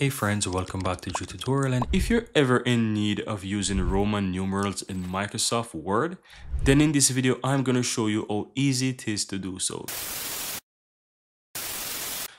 Hey friends, welcome back to the tutorial, and if you're ever in need of using Roman numerals in Microsoft Word, then in this video I'm going to show you how easy it is to do so.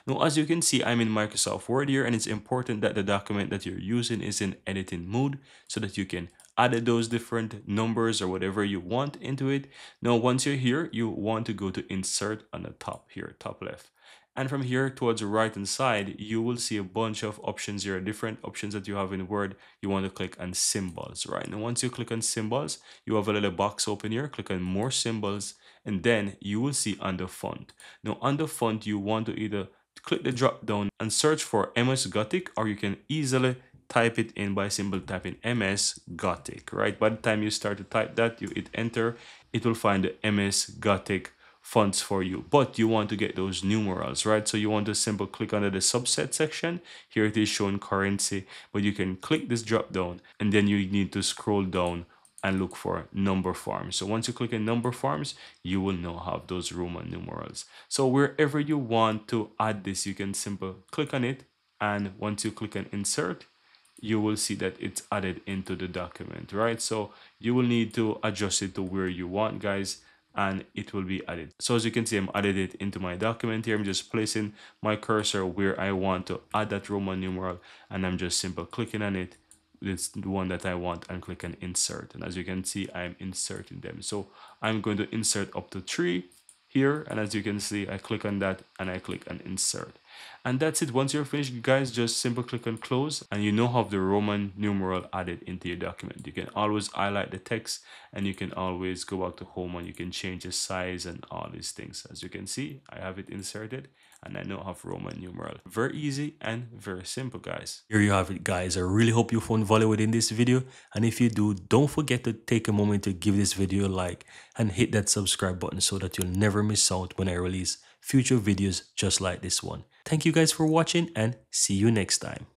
Now, as you can see, I'm in Microsoft Word here, and it's important that the document that you're using is in editing mode so that you can add those different numbers or whatever you want into it. Now, once you're here, you want to go to Insert on the top here, top left. And from here towards the right hand side, you will see a bunch of options here, different options that you have in Word. You want to click on symbols, right? And once you click on symbols, you have a little box open here. Click on more symbols, and then you will see under font. Now under font, you want to either click the drop down and search for MS Gothic, or you can easily type it in by simple tapping MS Gothic, right? By the time you start to type that, you hit enter, it will find the MS Gothic fonts for you, but you want to get those numerals, right? So you want to simply click under the subset section. Here it is showing currency, but you can click this drop down, and then you need to scroll down and look for number forms. So once you click in number forms, you will now have those Roman numerals. So wherever you want to add this, you can simply click on it, and once you click on insert, you will see that it's added into the document, right? So you will need to adjust it to where you want, guys, and it will be added. So as you can see, I'm added it into my document here. I'm just placing my cursor where I want to add that Roman numeral, and I'm just simply clicking on it. It's the one that I want, and click on insert. And as you can see, I'm inserting them. So I'm going to insert up to 3 here. And as you can see, I click on that and I click on insert. And that's it. Once you're finished, guys, just simply click on close, and you now have the Roman numeral added into your document. You can always highlight the text, and you can always go back to home, and you can change the size and all these things. As you can see, I have it inserted, and I now have Roman numeral. Very easy and very simple, guys. Here you have it, guys. I really hope you found value within this video, and if you do, don't forget to take a moment to give this video a like and hit that subscribe button so that you'll never miss out when I release future videos just like this one. Thank you guys for watching, and see you next time.